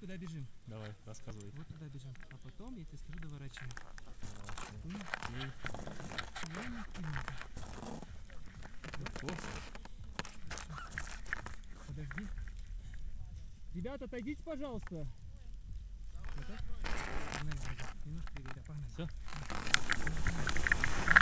куда бежим. Давай, рассказывай. Вот туда бежим. А потом я тебе скажу, доворачивай. Подожди. Ребята, отойдите, пожалуйста. Давай, давай. Немножко, ребята, погнали. Все.